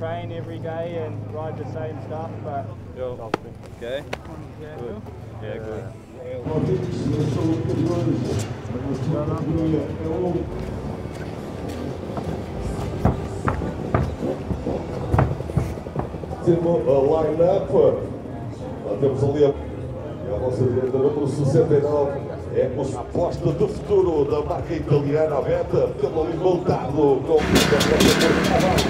train every day and ride the same stuff, but... Cool. Okay. Yeah, good. Yeah, good. Temos a line-up, temos ali a nossa direita, número 69, é o suposto do futuro da marca italiana, a Beta, pelo ali montado com o Beta.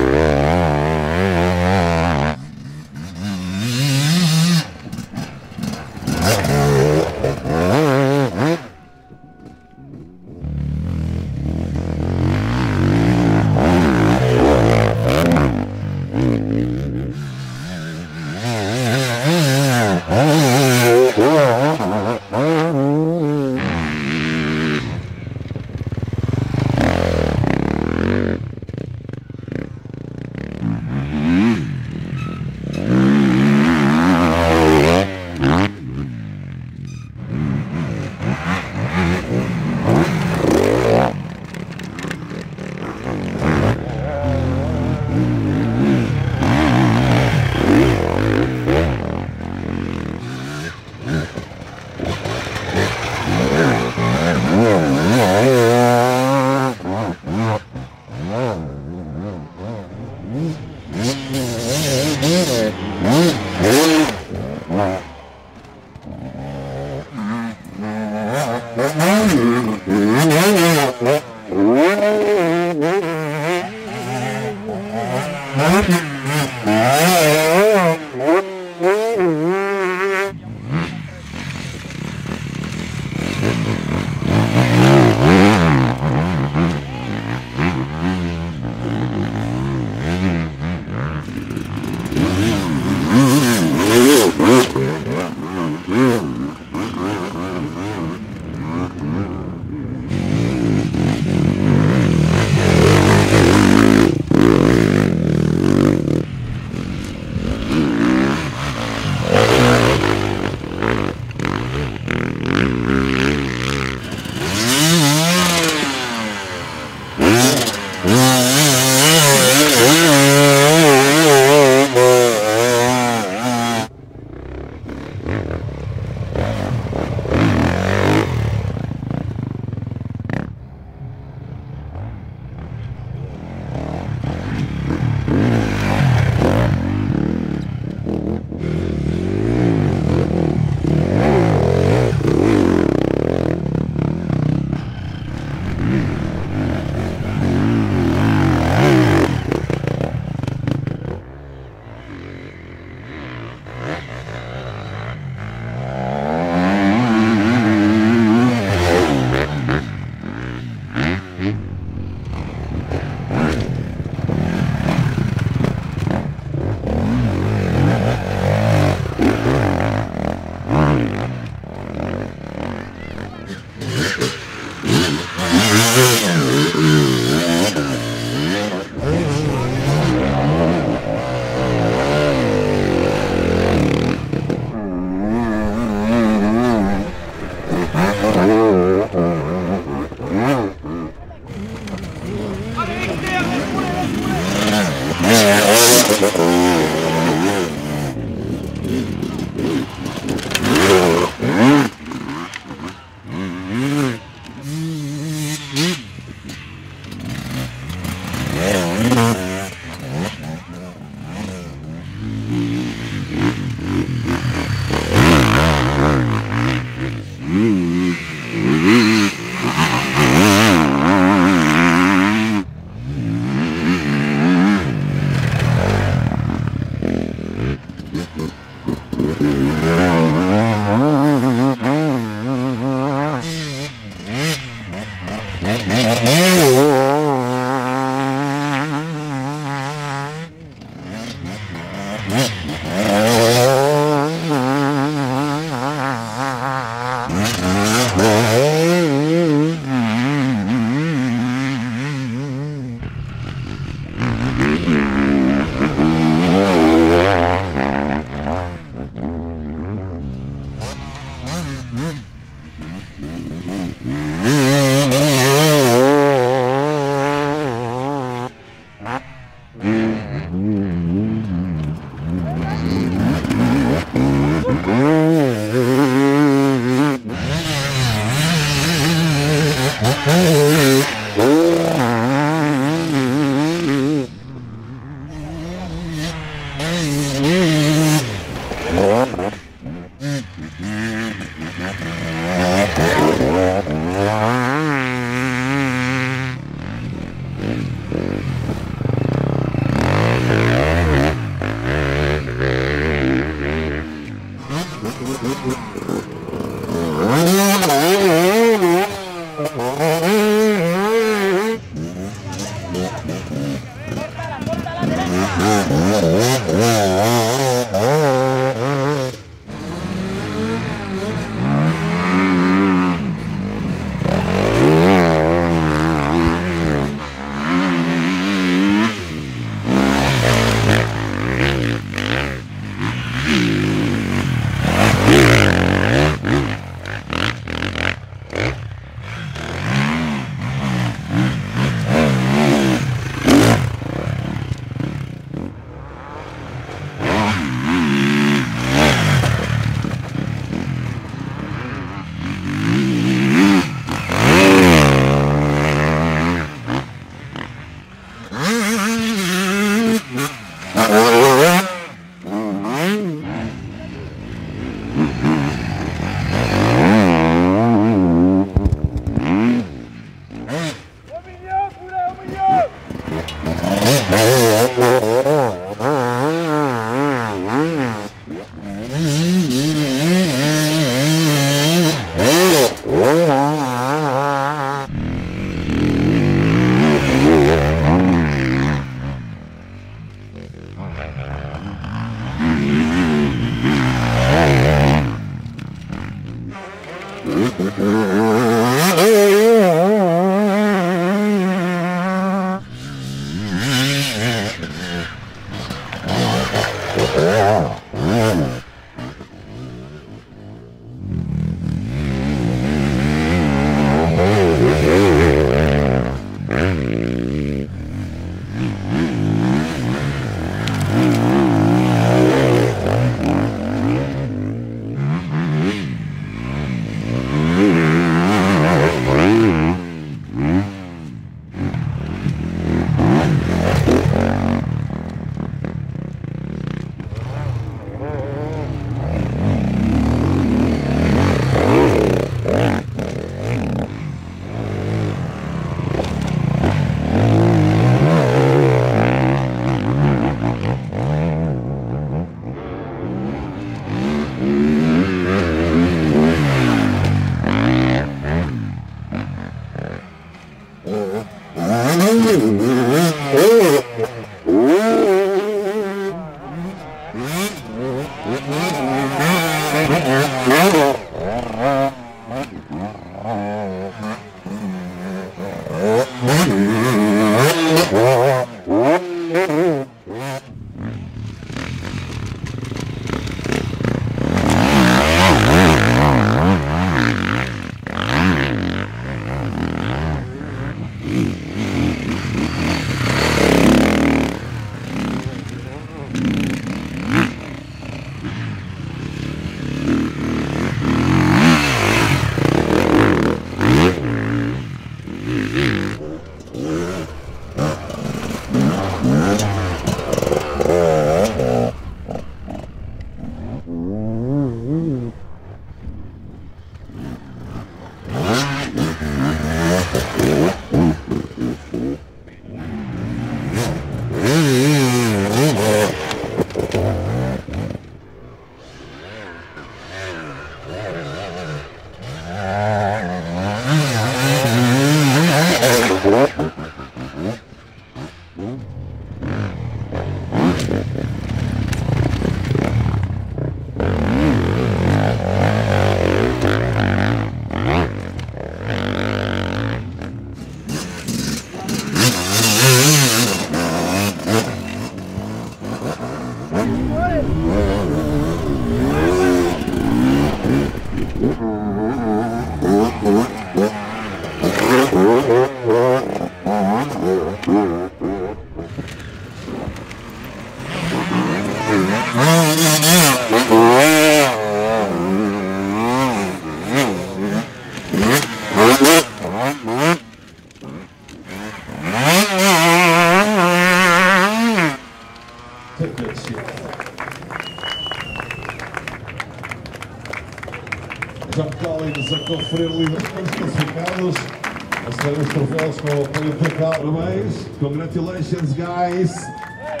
Congratulations, guys. Hey.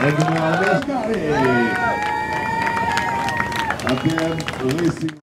And now let's go. Again, racing.